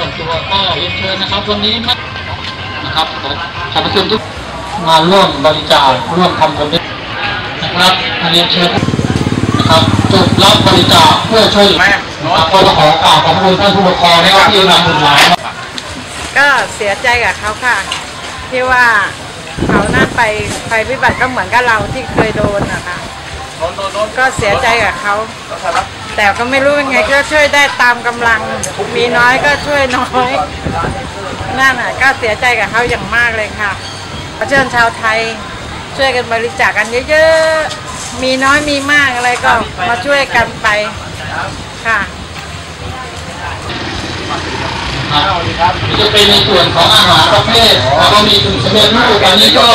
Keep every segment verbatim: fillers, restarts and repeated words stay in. ส่วนตัวก็เรียนเชิญนะครับวันนี้นะครับขอบคุณทุกมาร่วมบริจาคร่วมทำบุญนะครับเรียนเชิญนะครับจุดรับบริจาคเพื่อช่วยก็ต้องขอกราบขอบคุณท่านผู้ปกครองนะครับที่นำบุญมาก็เสียใจกับเขาค่ะที่ว่าเขาหน้าไปไปวิบัติก็เหมือนกับเราที่เคยโดนนะคะก็เสียใจกับเขาแต่ก็ไม่รู้ยังไงก็ช่วยได้ตามกำลังมีน้อยก็ช่วยน้อยนั่นน่ะก็เสียใจกับเขาอย่างมากเลยค่ะเชิญชาวไทยช่วยกันบริจาคกันเยอะๆมีน้อยมีมากอะไรก็มาช่วยกันไปค่ะจะเป็นในส่วนของอาหารประเภทเรามีถึงสำเร็จรูปอันนี้ก็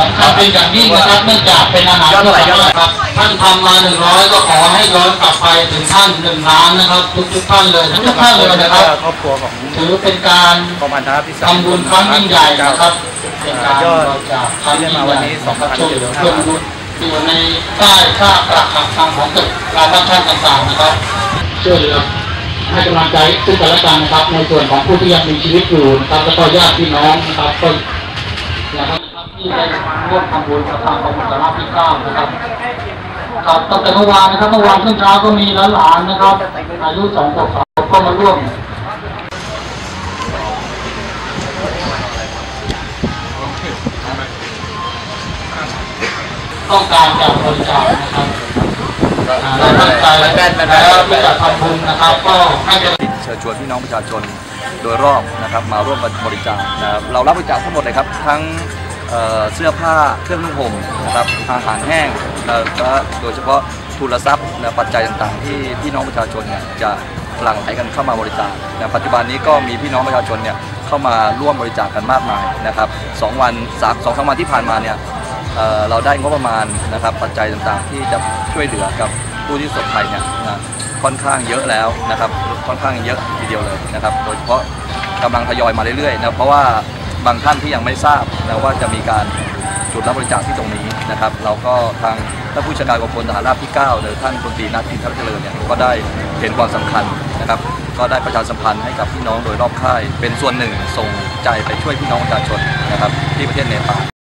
สำคัญเป็นอย่างยิ่งนะครับเนื่องจากเป็นอาหารที่สามารถครับท่านทำมาหนึ่งร้อยก็ขอให้ย้อนกลับไปถึงท่านหนึ่งล้านนะครับทุกท่านเลยทุกท่านเลยนะครับถือเป็นการทำบุญครั้งยิ่งใหญ่นะครับเป็นการบริจาคครั้งยิ่งใหญ่นะครับช่วยเหลือเพื่อนมนุษย์อยู่ในใต้ค่าประหักทางของตึกการตั้งท่านต่างๆนะครับช่วยเหลือให้กำลังใจซึ่งกันและกันนะครับในส่วนของผู้ที่ยังมีชีวิตอยู่นะครับและก็ญาติพี่น้องนะครับต้นนะครับที่ได้ร่วมทำบุญกับทางกรมสาธารณสุขนะครับครับตั้งแต่เมื่อวานนะครับเมื่อวานช่วงเช้าก็มีหลานๆนะครับอายุสองขวบก็มาร่วมต้องการจากบริจาคนะครับเราตั้งใจแล้วที่จะทำบุญนะครับก็ให้เชิญชวนพี่น้องประชาชนโดยรอบนะครับมาร่วมบริจาคนะครับเรารับบริจาคทั้งหมดเลยครับทั้งเสื้อผ้าเครื่องนุ่งห่มนะครับอาหารแห้งและโดยเฉพาะทุนทรัพย์ปัจจัยต่างๆที่พี่น้องประชาชนเนี่ยจะหลั่งไหลกันเข้ามาบริจาคปัจจุบันนี้ก็มีพี่น้องประชาชนเนี่ยเข้ามาร่วมบริจาคกันมากมายนะครับสองวันสามสองสามวันที่ผ่านมาเนี่ยเราได้งบประมาณนะครับปัจจัยต่างๆที่จะช่วยเหลือกับผู้ที่ประสบภัยเนี่ยค่อนข้างเยอะแล้วนะครับค่อนข้างเยอะทีเดียวเลยนะครับโดยเฉพาะกำลังทยอยมาเรื่อยๆนะเพราะว่าบางท่านที่ยังไม่ทราบนะว่าจะมีการจุดรับบริจาคที่ตรงนี้นะครับเราก็ทางท่านผู้จัดการกองพลทหารราบที่เก้าหรือท่านพลตรีนัทอินทรเจริญเนี่ยก็ได้เห็นความสำคัญนะครับก็ได้ประชาสัมพันธ์ให้กับพี่น้องโดยรอบค่ายเป็นส่วนหนึ่งส่งใจไปช่วยพี่น้องประชาชนนะครับที่ประเทศเนปาล